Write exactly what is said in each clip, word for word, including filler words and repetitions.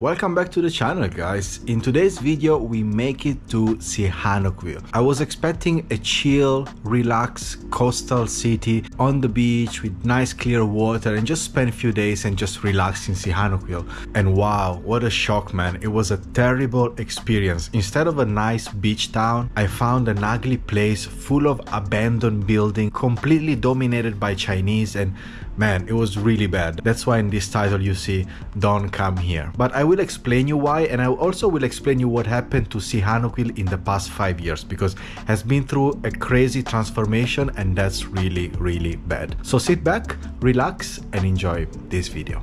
Welcome back to the channel, guys. In today's video we make it to Sihanoukville. I was expecting a chill, relaxed coastal city on the beach with nice clear water and just spend a few days and just relax in Sihanoukville. And wow, what a shock, man. It was a terrible experience. Instead of a nice beach town, I found an ugly place full of abandoned buildings, completely dominated by Chinese, and man, it was really bad. That's why in this title you see "Don't Come Here." But I I will explain you why, and I also will explain you what happened to Sihanoukville in the past five years because it has been through a crazy transformation, and that's really, really bad. So sit back, relax, and enjoy this video.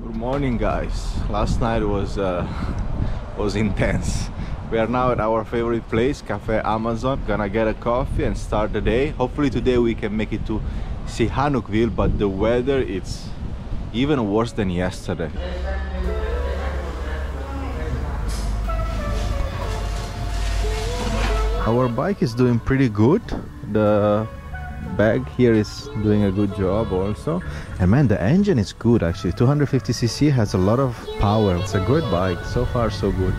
Good morning, guys. Last night was uh, was intense. We are now at our favorite place, Cafe Amazon. Gonna get a coffee and start the day. Hopefully today we can make it to Sihanoukville, but the weather is even worse than yesterday. Our bike is doing pretty good. The bag here is doing a good job also. And man, the engine is good actually. two hundred fifty c c has a lot of power. It's a good bike. So far, so good.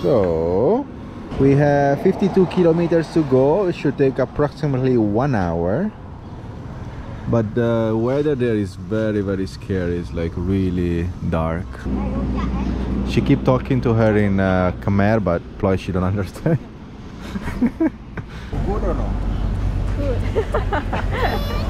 So we have fifty-two kilometers to go. It should take approximately one hour, but the weather there is very very scary. It's like really dark. She keep talking to her in uh, Khmer, but plus she don't understand. Good or no? Good.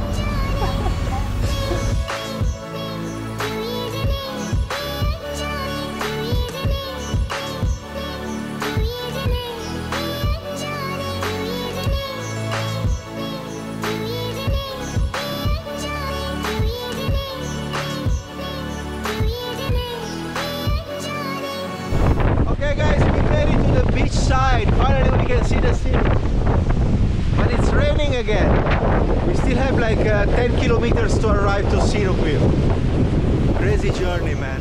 Finally we can see the sea, but it's raining again. We still have like uh, ten kilometers to arrive to Sihanoukville. Crazy journey, man.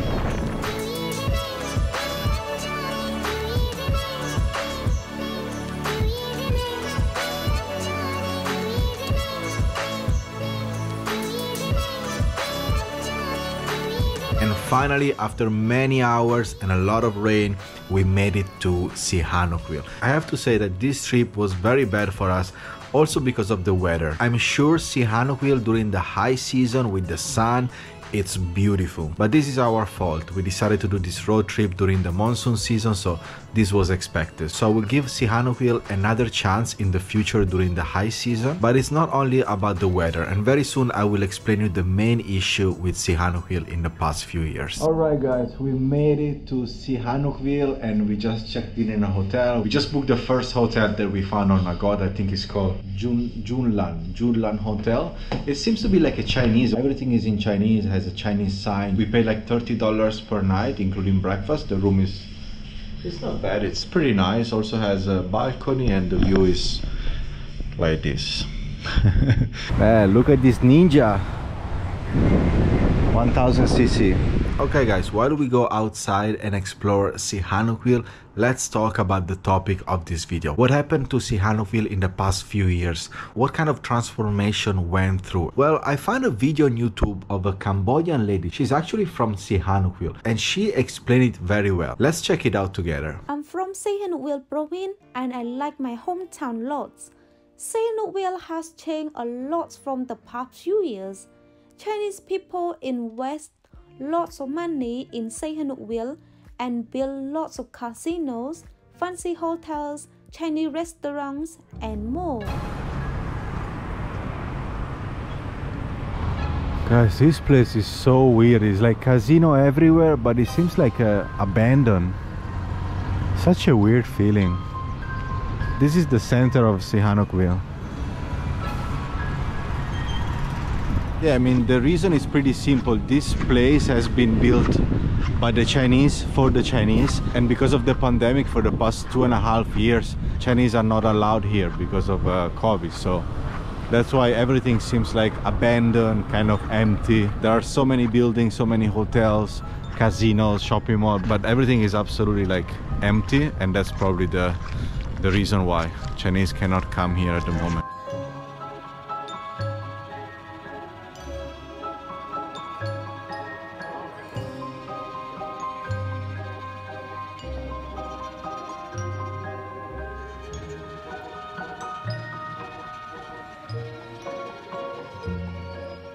And finally, after many hours and a lot of rain, we made it to Sihanoukville. I have to say that this trip was very bad for us, also because of the weather. I'm sure Sihanoukville during the high season with the sun, it's beautiful. But this is our fault. We decided to do this road trip during the monsoon season, so this was expected. So I will give Sihanoukville another chance in the future during the high season. But it's not only about the weather, and very soon I will explain you the main issue with Sihanoukville in the past few years. Alright guys, we made it to Sihanoukville and we just checked in in a hotel. We just booked the first hotel that we found on Agoda. I think it's called Jun Junlan Junlan Hotel. It seems to be like a Chinese. Everything is in Chinese. Has a Chinese sign. We pay like thirty dollars per night including breakfast. The room is it's not bad, it's pretty nice. Also has a balcony and the view is like this. Man, look at this ninja, one thousand c c. Okay guys, while we go outside and explore Sihanoukville, let's talk about the topic of this video. What happened to Sihanoukville in the past few years? What kind of transformation went through? Well, I found a video on YouTube of a Cambodian lady. She's actually from Sihanoukville and she explained it very well. Let's check it out together. I'm from Sihanoukville province and I like my hometown lots. Sihanoukville has changed a lot from the past few years. Chinese people invest lots of money in Sihanoukville and build lots of casinos, fancy hotels, Chinese restaurants, and more. Guys, this place is so weird. It's like casino everywhere, but it seems like a abandoned. Such a weird feeling. This is the center of Sihanoukville. Yeah, I mean, the reason is pretty simple. This place has been built by the Chinese for the Chinese, and because of the pandemic for the past two and a half years Chinese are not allowed here because of uh, COVID, so that's why everything seems like abandoned, kind of empty. There are so many buildings, so many hotels, casinos, shopping mall, but everything is absolutely like empty, and that's probably the the reason why Chinese cannot come here at the moment.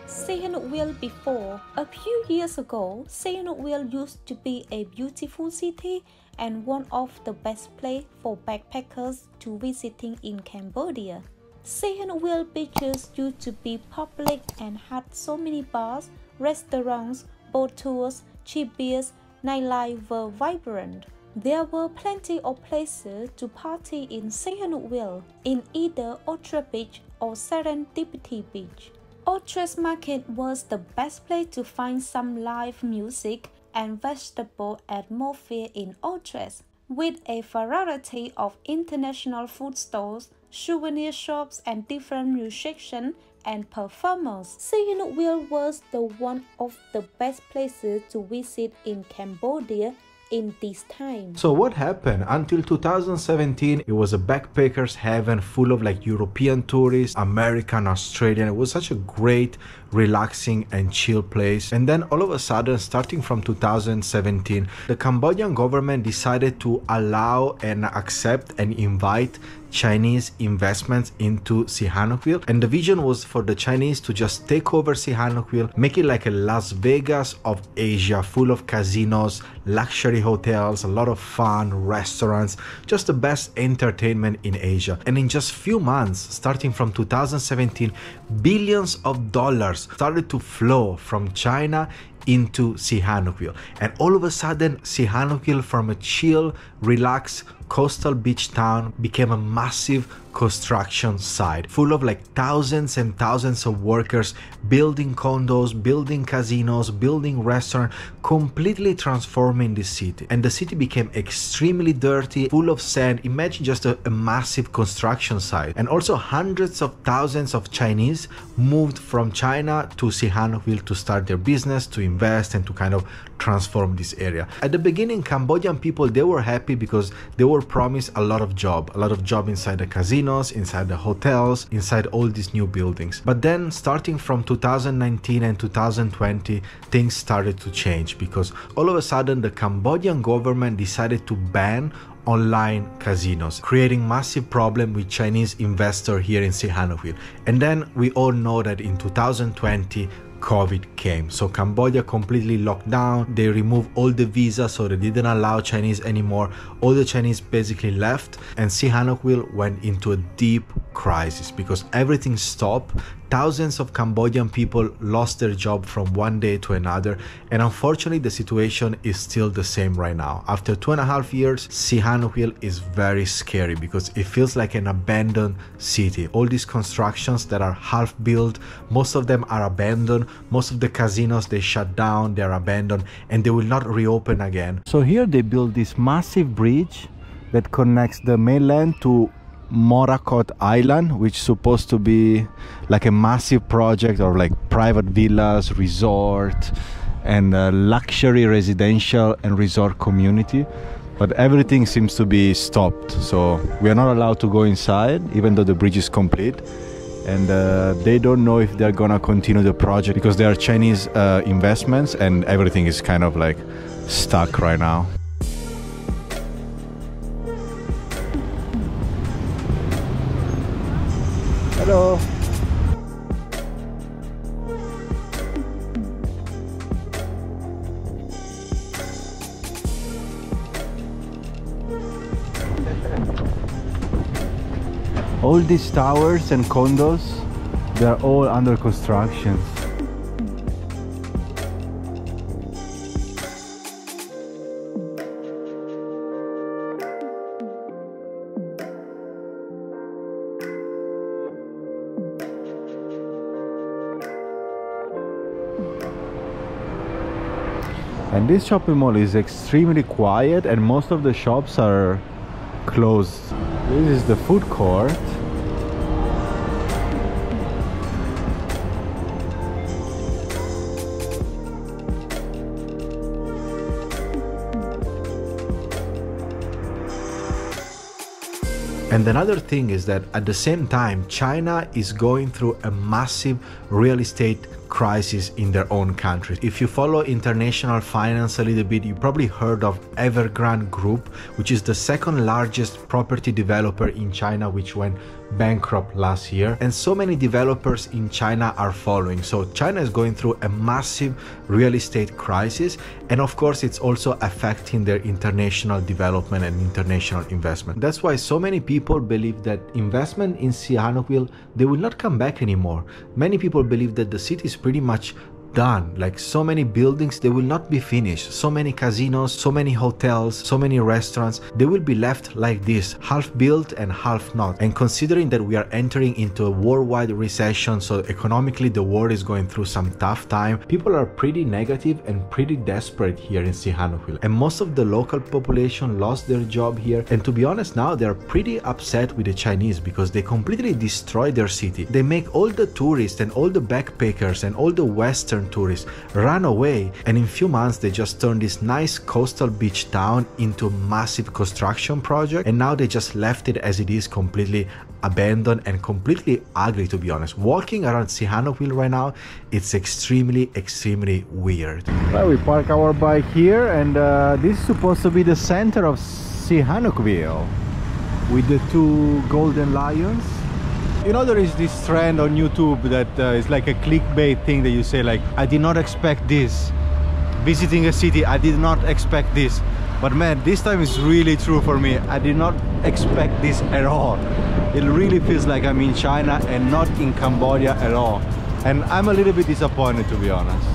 Sihanoukville before. A few years ago, Sihanoukville used to be a beautiful city and one of the best places for backpackers to visiting in Cambodia. Sihanoukville beaches used to be public and had so many bars, restaurants, boat tours, cheap beers, nightlife were vibrant. There were plenty of places to party in Sihanoukville, in either Otres Beach or Serendipity Beach. Otres Market was the best place to find some live music and vegetable atmosphere in Otres, with a variety of international food stalls, souvenir shops, and different musicians and performers. Sihanoukville was the one of the best places to visit in Cambodia in this time. So what happened? Until two thousand seventeen it was a backpackers heaven, full of like European tourists, American, Australian. It was such a great, relaxing and chill place. And then all of a sudden, starting from two thousand seventeen, the Cambodian government decided to allow and accept and invite Chinese investments into Sihanoukville, and the vision was for the Chinese to just take over Sihanoukville, make it like a Las Vegas of Asia, full of casinos, luxury hotels, a lot of fun, restaurants, just the best entertainment in Asia. And in just few months, starting from two thousand seventeen, billions of dollars started to flow from China into Sihanoukville, and all of a sudden Sihanoukville, from a chill, relaxed coastal beach town, became a massive construction site full of like thousands and thousands of workers building condos, building casinos, building restaurants, completely transforming the city. And the city became extremely dirty, full of sand. Imagine just a, a massive construction site. And also hundreds of thousands of Chinese moved from China to Sihanoukville to start their business, to invest, and to kind of transform this area. At the beginning, Cambodian people, they were happy because they were promised a lot of job, a lot of job inside the casino, inside the hotels, inside all these new buildings. But then starting from two thousand nineteen and two thousand twenty, things started to change, because all of a sudden the Cambodian government decided to ban online casinos, creating massive problem with Chinese investor here in Sihanoukville. And then we all know that in two thousand twenty COVID came, so Cambodia completely locked down. They removed all the visas, so they didn't allow Chinese anymore. All the Chinese basically left, and Sihanoukville went into a deep crisis because everything stopped. Thousands of Cambodian people lost their job from one day to another, and unfortunately the situation is still the same right now. After two and a half years, Sihanoukville is very scary because it feels like an abandoned city. All these constructions that are half built, most of them are abandoned. Most of the casinos, they shut down, they're abandoned, and they will not reopen again. So here they build this massive bridge that connects the mainland to Morakot Island, which is supposed to be like a massive project of like private villas, resort, and uh, luxury residential and resort community. But everything seems to be stopped, so we are not allowed to go inside even though the bridge is complete. And uh, they don't know if they're gonna continue the project because they are Chinese uh, investments, and everything is kind of like stuck right now. Hello. All these towers and condos, they're all under construction. And this shopping mall is extremely quiet and most of the shops are closed. This is the food court. And another thing is that at the same time, China is going through a massive real estate crisis in their own country. If you follow international finance a little bit, you probably heard of Evergrande Group, which is the second largest property developer in China, which went bankrupt last year. And so many developers in China are following. So China is going through a massive real estate crisis. And of course, it's also affecting their international development and international investment. That's why so many people People believe that investment in Sihanoukville, they will not come back anymore. Many people believe that the city is pretty much done. Like so many buildings, they will not be finished. So many casinos, so many hotels, so many restaurants, they will be left like this, half built and half not. And considering that we are entering into a worldwide recession, so economically the world is going through some tough time, people are pretty negative and pretty desperate here in Sihanoukville. And most of the local population lost their job here. And to be honest, now they're pretty upset with the Chinese because they completely destroyed their city. They make all the tourists and all the backpackers and all the Western tourists run away, and in few months they just turned this nice coastal beach town into a massive construction project, and now they just left it as it is, completely abandoned and completely ugly, to be honest. Walking around Sihanoukville right now, it's extremely extremely weird. Well, we park our bike here, and uh, this is supposed to be the center of Sihanoukville with the two golden lions. You know, there is this trend on YouTube that uh, is like a clickbait thing that you say like, I did not expect this. Visiting a city, I did not expect this. But man, this time is really true for me. I did not expect this at all. It really feels like I'm in China and not in Cambodia at all. And I'm a little bit disappointed, to be honest.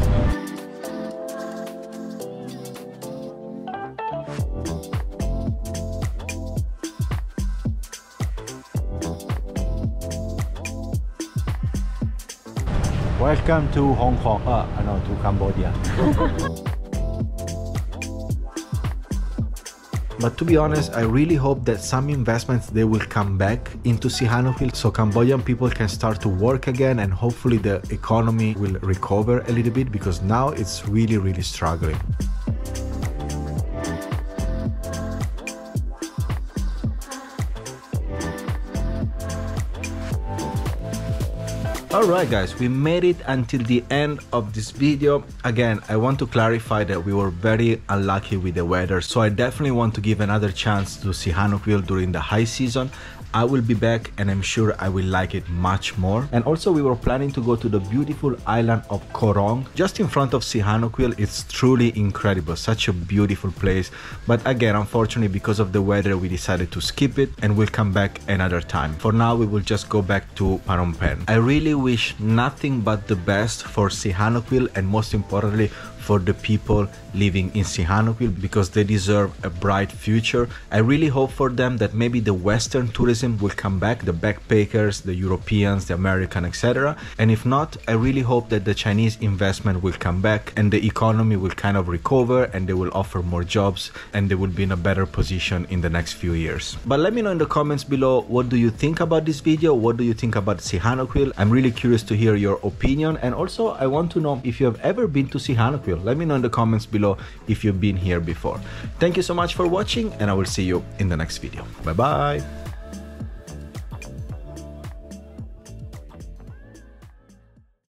Welcome to Hong Kong, uh, no, to Cambodia. But to be honest, I really hope that some investments, they will come back into Sihanoukville so Cambodian people can start to work again, and hopefully the economy will recover a little bit, because now it's really, really struggling. Alright guys, we made it until the end of this video. Again, I want to clarify that we were very unlucky with the weather, so I definitely want to give another chance to Sihanoukville during the high season. I will be back and I'm sure I will like it much more. And also we were planning to go to the beautiful island of Korong, just in front of Sihanoukville. It's truly incredible, such a beautiful place. But again, unfortunately, because of the weather, we decided to skip it, and we'll come back another time. For now, we will just go back to Phnom Penh. I really wish nothing but the best for Sihanoukville, and most importantly for the people living in Sihanoukville, because they deserve a bright future. I really hope for them that maybe the Western tourism will come back, the backpackers, the Europeans, the American, et cetera. And if not, I really hope that the Chinese investment will come back and the economy will kind of recover, and they will offer more jobs, and they will be in a better position in the next few years. But let me know in the comments below, what do you think about this video? What do you think about Sihanoukville? I'm really curious to hear your opinion. And also I want to know if you have ever been to Sihanoukville. Let me know in the comments below if you've been here before. Thank you so much for watching, and I will see you in the next video. Bye bye.